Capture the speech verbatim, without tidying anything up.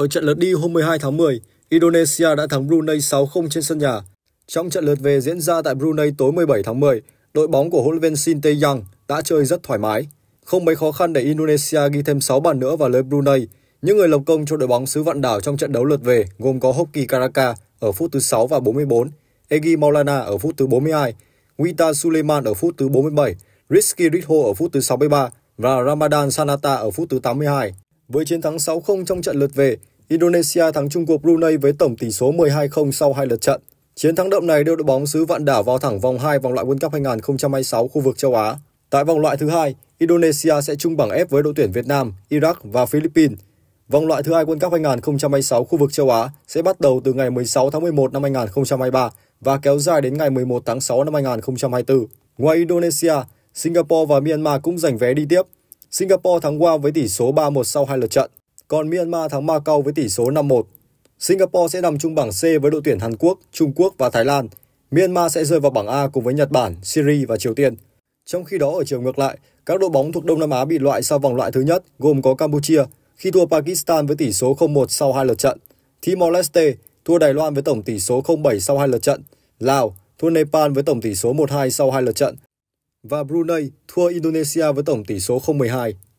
Ở trận lượt đi hôm mười hai tháng mười, Indonesia đã thắng Brunei sáu không trên sân nhà. Trong trận lượt về diễn ra tại Brunei tối mười bảy tháng mười, đội bóng của Hulven Sintayan đã chơi rất thoải mái. Không mấy khó khăn để Indonesia ghi thêm sáu bàn nữa vào lưới Brunei. Những người lập công cho đội bóng xứ vạn đảo trong trận đấu lượt về gồm có Hoki Karaka ở phút thứ sáu và bốn mươi bốn, Egi Maulana ở phút thứ bốn mươi hai, Wita Sulaiman ở phút thứ bốn mươi bảy, Rizky Ritho ở phút thứ sáu mươi ba và Ramadan Sanata ở phút thứ tám mươi hai. Với chiến thắng sáu không trong trận lượt về, Indonesia thắng chung cuộc Brunei với tổng tỷ số mười hai không sau hai lượt trận. Chiến thắng đậm này đưa đội bóng xứ vạn đảo vào thẳng vòng hai vòng loại World Cup hai không hai sáu khu vực châu Á. Tại vòng loại thứ hai, Indonesia sẽ chung bảng F với đội tuyển Việt Nam, Iraq và Philippines. Vòng loại thứ hai World Cup hai không hai sáu khu vực châu Á sẽ bắt đầu từ ngày mười sáu tháng mười một năm hai nghìn không trăm hai mươi ba và kéo dài đến ngày mười một tháng sáu năm hai nghìn không trăm hai mươi tư. Ngoài Indonesia, Singapore và Myanmar cũng giành vé đi tiếp. Singapore thắng Guam với tỷ số ba một sau hai lượt trận, còn Myanmar thắng Macau với tỷ số năm một. Singapore sẽ nằm chung bảng C với đội tuyển Hàn Quốc, Trung Quốc và Thái Lan. Myanmar sẽ rơi vào bảng A cùng với Nhật Bản, Syria và Triều Tiên. Trong khi đó ở chiều ngược lại, các đội bóng thuộc Đông Nam Á bị loại sau vòng loại thứ nhất gồm có Campuchia khi thua Pakistan với tỷ số không một sau hai lượt trận, Timor-Leste thua Đài Loan với tổng tỷ số không bảy sau hai lượt trận, Lào thua Nepal với tổng tỷ số một hai sau hai lượt trận và Brunei thua Indonesia với tổng tỷ số không mười hai.